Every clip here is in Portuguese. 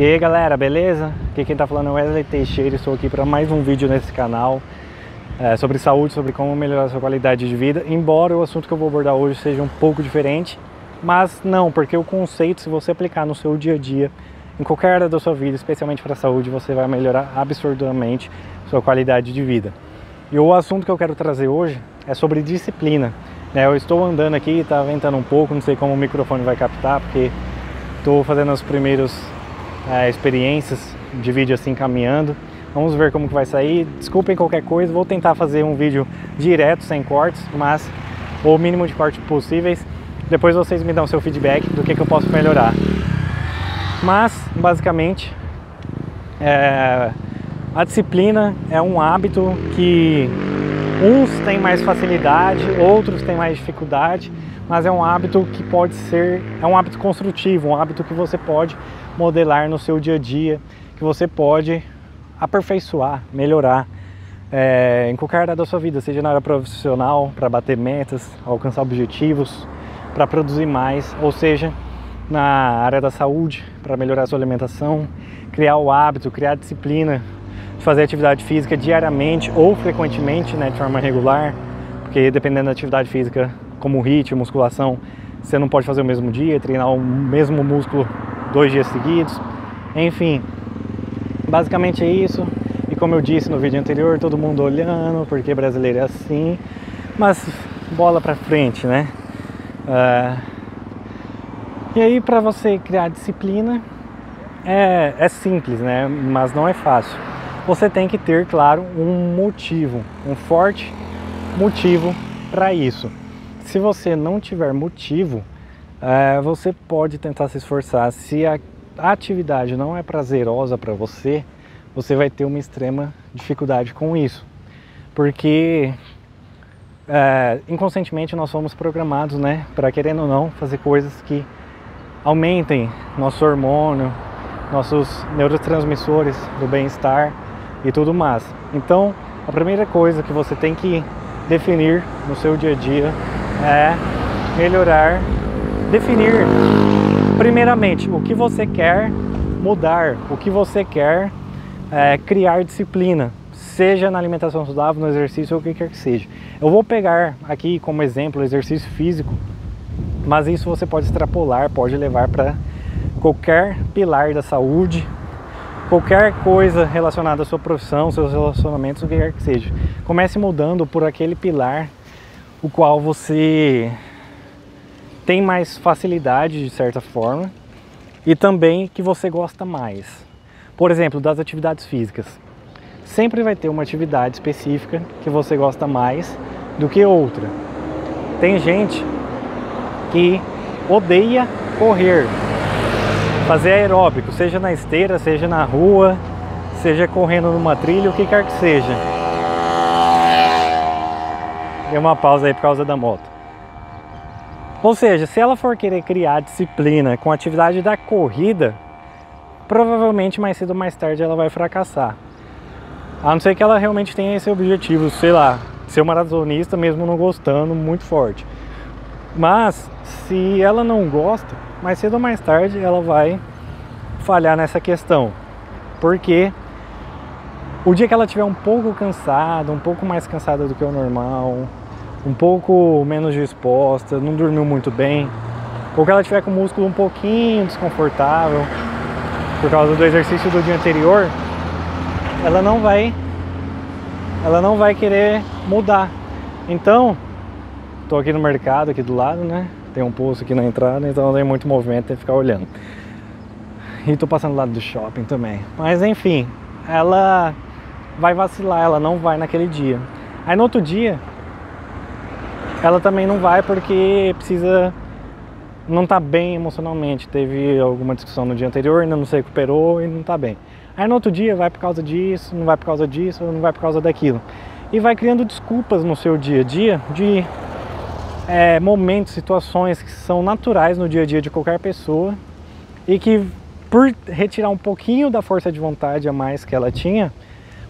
E aí galera, beleza? Aqui quem tá falando é Wesley Teixeira, estou aqui para mais um vídeo nesse canal sobre saúde, sobre como melhorar a sua qualidade de vida. Embora o assunto que eu vou abordar hoje seja um pouco diferente, mas não, porque o conceito, se você aplicar no seu dia a dia, em qualquer área da sua vida, especialmente para a saúde, você vai melhorar absurdamente sua qualidade de vida. E o assunto que eu quero trazer hoje é sobre disciplina. Eu estou andando aqui, tá ventando um pouco, não sei como o microfone vai captar, porque estou fazendo os primeiros experiências de vídeo assim caminhando. Vamos ver como que vai sair. Desculpem qualquer coisa, vou tentar fazer um vídeo direto, sem cortes, mas o mínimo de cortes possíveis. Depois vocês me dão seu feedback do que eu posso melhorar. Mas basicamente a disciplina é um hábito que uns têm mais facilidade, outros têm mais dificuldade, mas é um hábito que pode ser, é um hábito construtivo, um hábito que você pode modelar no seu dia a dia, que você pode aperfeiçoar, melhorar em qualquer área da sua vida, seja na área profissional, para bater metas, alcançar objetivos, para produzir mais, ou seja, na área da saúde, para melhorar a sua alimentação, criar o hábito, criar a disciplina, fazer atividade física diariamente ou frequentemente, de forma regular, porque dependendo da atividade física, como HIIT, musculação, você não pode fazer o mesmo dia, treinar o mesmo músculo 2 dias seguidos, enfim, basicamente é isso. E como eu disse no vídeo anterior, todo mundo olhando, porque brasileiro é assim, mas bola pra frente, E aí, para você criar disciplina, é simples, mas não é fácil. Você tem que ter, claro, um motivo, um forte motivo para isso. Se você não tiver motivo, você pode tentar se esforçar. Se a atividade não é prazerosa para você, você vai ter uma extrema dificuldade com isso. Porque inconscientemente nós somos programados, para, querendo ou não, fazer coisas que aumentem nosso hormônio, nossos neurotransmissores do bem-estar e tudo mais. Então, a primeira coisa que você tem que definir no seu dia a dia é melhorar, definir primeiramente o que você quer mudar, o que você quer criar disciplina, seja na alimentação saudável, no exercício, ou o que quer que seja. Eu vou pegar aqui como exemplo o exercício físico, mas isso você pode extrapolar, pode levar para qualquer pilar da saúde, qualquer coisa relacionada à sua profissão, seus relacionamentos, o que quer que seja. Comece mudando por aquele pilar o qual você tem mais facilidade, de certa forma, e também que você gosta mais. Por exemplo, das atividades físicas. Sempre vai ter uma atividade específica que você gosta mais do que outra. Tem gente que odeia correr, fazer aeróbico, seja na esteira, seja na rua, seja correndo numa trilha, o que quer que seja. Dei uma pausa aí por causa da moto. Ou seja, se ela for querer criar disciplina com a atividade da corrida, provavelmente mais cedo ou mais tarde ela vai fracassar. A não ser que ela realmente tenha esse objetivo, sei lá, ser maratonista mesmo não gostando muito forte. Mas se ela não gosta, mais cedo ou mais tarde ela vai falhar nessa questão, porque o dia que ela estiver um pouco cansada, um pouco mais cansada do que o normal, um pouco menos disposta, não dormiu muito bem, ou que ela estiver com o músculo um pouquinho desconfortável por causa do exercício do dia anterior, ela não vai querer mudar. Então, tô aqui no mercado, aqui do lado, Tem um poço aqui na entrada, então não tem muito movimento, tem que ficar olhando. E tô passando do lado do shopping também. Mas enfim, ela vai vacilar, ela não vai naquele dia. Aí no outro dia, ela também não vai porque precisa, não tá bem emocionalmente. Teve alguma discussão no dia anterior, ainda não se recuperou e não tá bem. Aí no outro dia vai por causa disso, não vai por causa disso, não vai por causa daquilo. E vai criando desculpas no seu dia a dia de momentos, situações que são naturais no dia a dia de qualquer pessoa e que, por retirar um pouquinho da força de vontade a mais que ela tinha,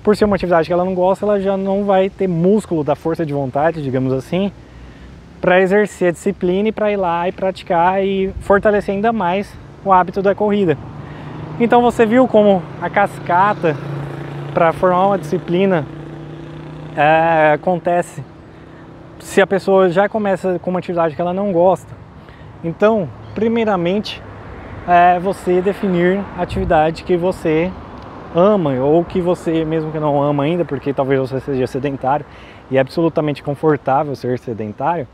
por ser uma atividade que ela não gosta, ela já não vai ter músculo da força de vontade, digamos assim, para exercer a disciplina e para ir lá e praticar e fortalecer ainda mais o hábito da corrida. Então você viu como a cascata para formar uma disciplina acontece se a pessoa já começa com uma atividade que ela não gosta. Então, primeiramente, é você definir a atividade que você ama, ou que você, mesmo que não ama ainda, porque talvez você seja sedentário e é absolutamente confortável ser sedentário,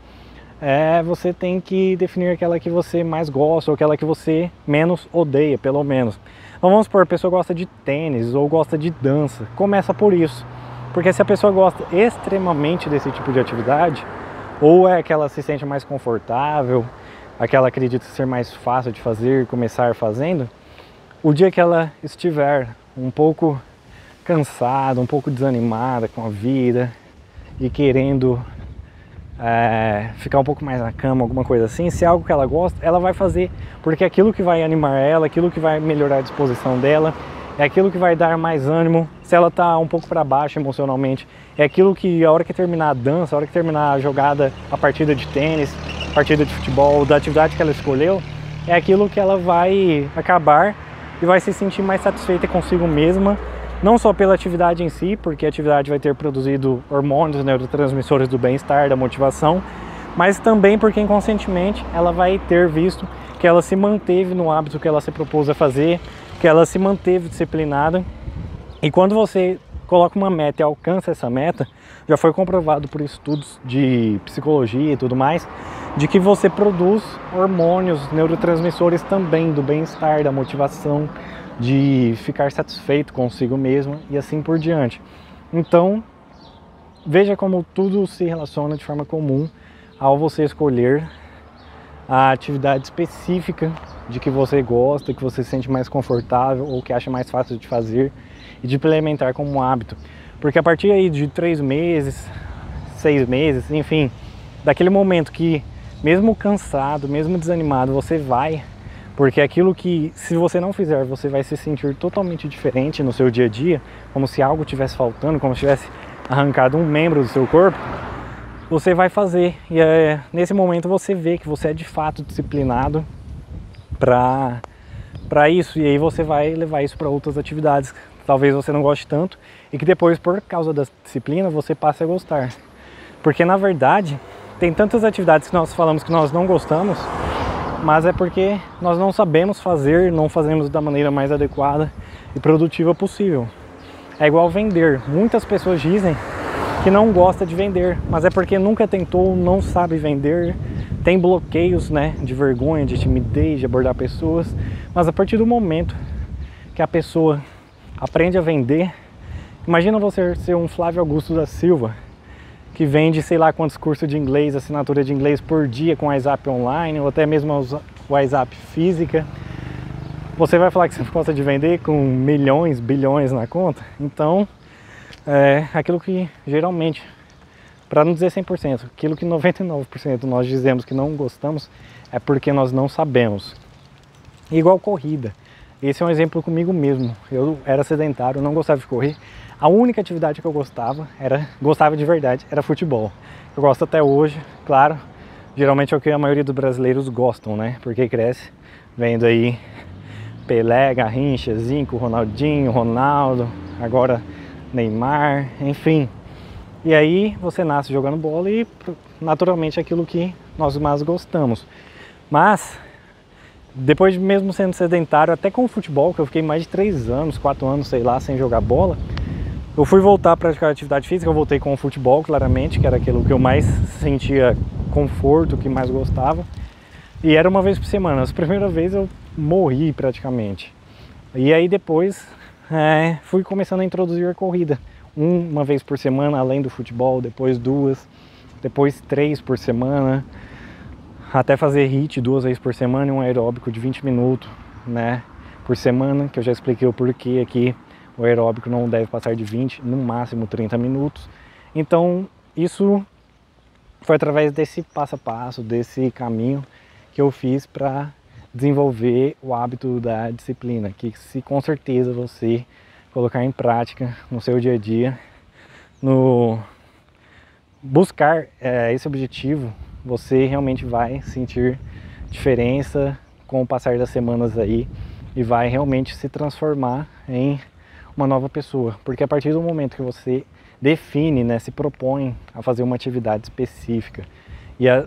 você tem que definir aquela que você mais gosta ou aquela que você menos odeia, pelo menos. Então vamos supor, a pessoa gosta de tênis ou gosta de dança, começa por isso, porque se a pessoa gosta extremamente desse tipo de atividade, ou é que ela se sente mais confortável, aquela acredita ser mais fácil de fazer, começar fazendo, o dia que ela estiver um pouco cansada, um pouco desanimada com a vida e querendo ficar um pouco mais na cama, alguma coisa assim, se é algo que ela gosta, ela vai fazer, porque é aquilo que vai animar ela, aquilo que vai melhorar a disposição dela, é aquilo que vai dar mais ânimo. Se ela está um pouco para baixo emocionalmente, é aquilo que a hora que terminar a dança, a hora que terminar a jogada, a partida de tênis, a partida de futebol, da atividade que ela escolheu, é aquilo que ela vai acabar e vai se sentir mais satisfeita consigo mesma, não só pela atividade em si, porque a atividade vai ter produzido hormônios, neurotransmissores do bem-estar, da motivação, mas também porque inconscientemente ela vai ter visto que ela se manteve no hábito que ela se propôs a fazer, que ela se manteve disciplinada. E quando você coloca uma meta e alcança essa meta, já foi comprovado por estudos de psicologia e tudo mais, de que você produz hormônios, neurotransmissores também do bem-estar, da motivação, de ficar satisfeito consigo mesmo e assim por diante. Então, veja como tudo se relaciona de forma comum ao você escolher a atividade específica de que você gosta, que você se sente mais confortável ou que acha mais fácil de fazer e de implementar como um hábito. Porque a partir aí de 3 meses, 6 meses, enfim, daquele momento que mesmo cansado, mesmo desanimado, você vai, porque aquilo que se você não fizer, você vai se sentir totalmente diferente no seu dia a dia, como se algo tivesse faltando, como se tivesse arrancado um membro do seu corpo, você vai fazer. E nesse momento você vê que você é de fato disciplinado para isso, e aí você vai levar isso para outras atividades que talvez você não goste tanto e que depois, por causa da disciplina, você passa a gostar. Porque na verdade tem tantas atividades que nós falamos que nós não gostamos, mas é porque nós não sabemos fazer, não fazemos da maneira mais adequada e produtiva possível. É igual vender, muitas pessoas dizem que não gosta de vender, mas é porque nunca tentou, não sabe vender, tem bloqueios, de vergonha, de timidez, de abordar pessoas. Mas a partir do momento que a pessoa aprende a vender, imagina você ser um Flávio Augusto da Silva, que vende sei lá quantos cursos de inglês, assinatura de inglês por dia com WhatsApp online, ou até mesmo WhatsApp física. Você vai falar que você gosta de vender com milhões, bilhões na conta? Então, aquilo que geralmente, para não dizer 100%, aquilo que 99% nós dizemos que não gostamos, é porque nós não sabemos. Igual corrida, esse é um exemplo comigo mesmo. Eu era sedentário, não gostava de correr. A única atividade que eu gostava de verdade, era futebol. Eu gosto até hoje, claro, geralmente é o que a maioria dos brasileiros gostam, porque cresce vendo aí Pelé, Garrincha, Zico, Ronaldinho, Ronaldo, agora Neymar, enfim. E aí você nasce jogando bola e naturalmente é aquilo que nós mais gostamos. Mas depois, mesmo sendo sedentário, até com o futebol, que eu fiquei mais de 3 anos, 4 anos, sei lá, sem jogar bola, eu fui voltar a praticar atividade física. Eu voltei com o futebol, claramente, que era aquilo que eu mais sentia conforto, que mais gostava. E era uma vez por semana. As primeiras vezes eu morri praticamente. E aí depois fui começando a introduzir a corrida, uma vez por semana, além do futebol, depois 2, depois 3 por semana, até fazer HIIT 2 vezes por semana e um aeróbico de 20 minutos por semana, que eu já expliquei o porquê aqui. O aeróbico não deve passar de 20, no máximo 30 minutos. Então isso foi através desse passo a passo, desse caminho que eu fiz para desenvolver o hábito da disciplina, que se com certeza você colocar em prática no seu dia a dia, no buscar esse objetivo, você realmente vai sentir diferença com o passar das semanas aí e vai realmente se transformar em uma nova pessoa. Porque a partir do momento que você define, né, se propõe a fazer uma atividade específica e a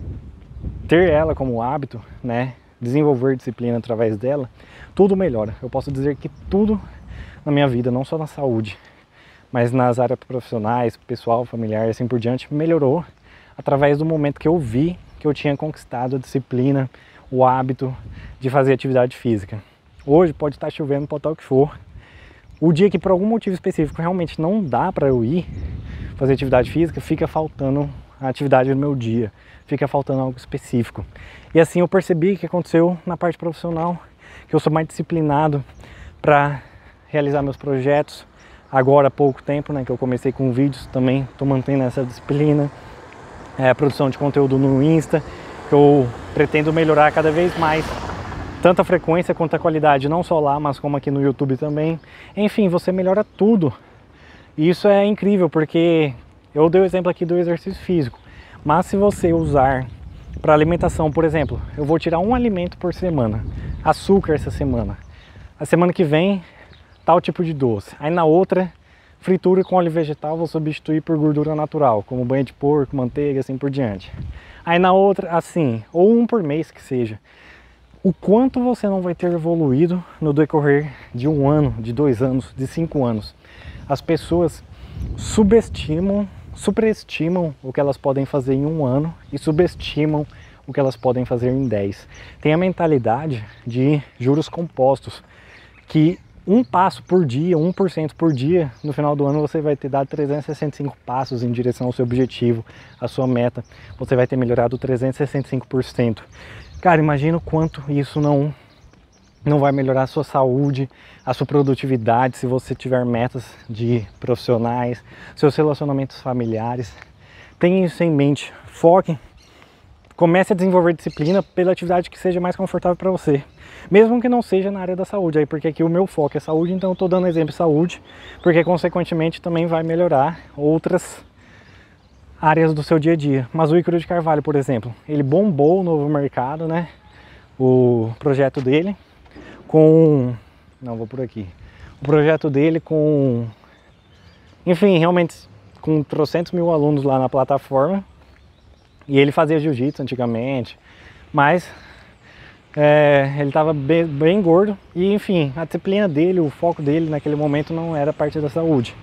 ter ela como hábito, né, desenvolver disciplina através dela, tudo melhora. Eu posso dizer que tudo na minha vida, não só na saúde, mas nas áreas profissionais, pessoal, familiar e assim por diante, melhorou através do momento que eu vi que eu tinha conquistado a disciplina, o hábito de fazer atividade física. Hoje pode estar chovendo, pode estar o que for. O dia que por algum motivo específico realmente não dá para eu ir fazer atividade física, fica faltando a atividade no meu dia, fica faltando algo específico. E assim eu percebi que aconteceu na parte profissional, que eu sou mais disciplinado para realizar meus projetos. Agora há pouco tempo, né, que eu comecei com vídeos também, estou mantendo essa disciplina. A produção de conteúdo no Insta, que eu pretendo melhorar cada vez mais, tanto a frequência quanto a qualidade, não só lá, mas como aqui no YouTube também. Enfim, você melhora tudo. E isso é incrível, porque eu dei o exemplo aqui do exercício físico, mas se você usar para alimentação, por exemplo, eu vou tirar um alimento por semana, açúcar essa semana, a semana que vem tal tipo de doce, aí na outra fritura com óleo vegetal, vou substituir por gordura natural, como banha de porco, manteiga, assim por diante. Aí na outra, assim, ou um por mês que seja. O quanto você não vai ter evoluído no decorrer de um ano, de 2 anos, de 5 anos. As pessoas subestimam, superestimam o que elas podem fazer em 1 ano e subestimam o que elas podem fazer em 10. Tem a mentalidade de juros compostos, que um passo por dia, 1% por dia, no final do ano você vai ter dado 365 passos em direção ao seu objetivo, à sua meta. Você vai ter melhorado 365%. Cara, imagina o quanto isso não vai melhorar a sua saúde, a sua produtividade, se você tiver metas de profissionais, seus relacionamentos familiares. Tenha isso em mente. Foque. Comece a desenvolver disciplina pela atividade que seja mais confortável para você, mesmo que não seja na área da saúde, aí porque aqui o meu foco é saúde, então eu estou dando exemplo de saúde, porque consequentemente também vai melhorar outras áreas do seu dia a dia. Mas o Ícaro de Carvalho, por exemplo, ele bombou o novo mercado, né? O projeto dele com... não, vou por aqui. O projeto dele com... enfim, realmente com 300 mil alunos lá na plataforma. E ele fazia jiu-jitsu antigamente, mas ele estava bem gordo e, enfim, a disciplina dele, o foco dele naquele momento não era parte da saúde.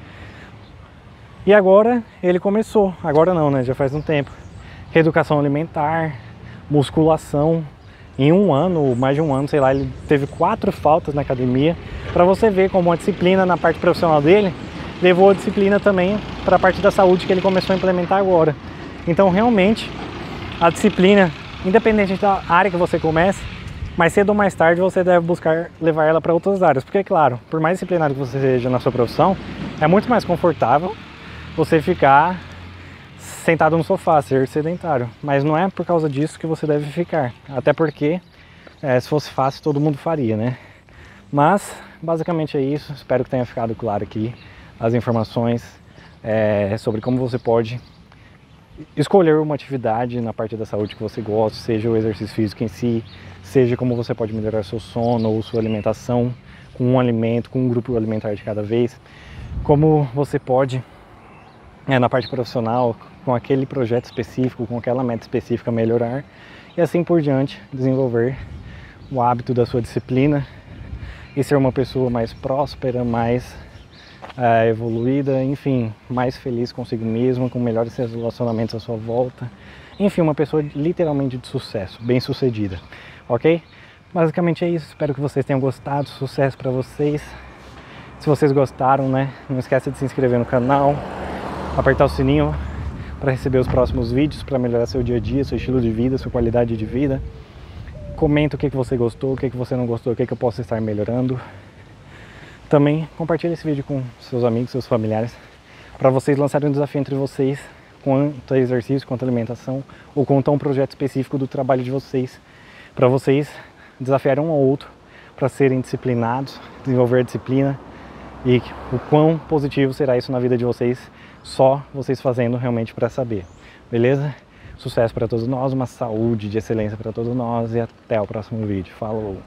E agora ele começou, agora não, né, já faz um tempo, reeducação alimentar, musculação. Em 1 ano, mais de 1 ano, sei lá, ele teve 4 faltas na academia, para você ver como a disciplina na parte profissional dele levou a disciplina também para a parte da saúde que ele começou a implementar agora. Então, realmente, a disciplina, independente da área que você comece, mais cedo ou mais tarde você deve buscar levar ela para outras áreas. Porque, é claro, por mais disciplinado que você seja na sua profissão, é muito mais confortável você ficar sentado no sofá, ser sedentário. Mas não é por causa disso que você deve ficar. Até porque, se fosse fácil, todo mundo faria, né? Mas, basicamente é isso. Espero que tenha ficado claro aqui as informações sobre como você pode escolher uma atividade na parte da saúde que você gosta, seja o exercício físico em si, seja como você pode melhorar seu sono ou sua alimentação com um alimento, com um grupo alimentar de cada vez, como você pode, na parte profissional, com aquele projeto específico, com aquela meta específica melhorar e assim por diante, desenvolver o hábito da sua disciplina e ser uma pessoa mais próspera, mais evoluída, enfim, mais feliz consigo mesma, com melhores relacionamentos à sua volta, enfim, uma pessoa literalmente de sucesso, bem sucedida, ok? Basicamente é isso, espero que vocês tenham gostado, sucesso pra vocês. Se vocês gostaram, né, não esquece de se inscrever no canal, apertar o sininho para receber os próximos vídeos, para melhorar seu dia a dia, seu estilo de vida, sua qualidade de vida. Comenta o que você gostou, o que você não gostou, o que eu posso estar melhorando. Também compartilhe esse vídeo com seus amigos, seus familiares, para vocês lançarem um desafio entre vocês, quanto a exercício, quanto a alimentação, ou quanto a um projeto específico do trabalho de vocês, para vocês desafiarem um ao outro, para serem disciplinados, desenvolver a disciplina, e o quão positivo será isso na vida de vocês, só vocês fazendo realmente para saber, beleza? Sucesso para todos nós, uma saúde de excelência para todos nós, e até o próximo vídeo. Falou!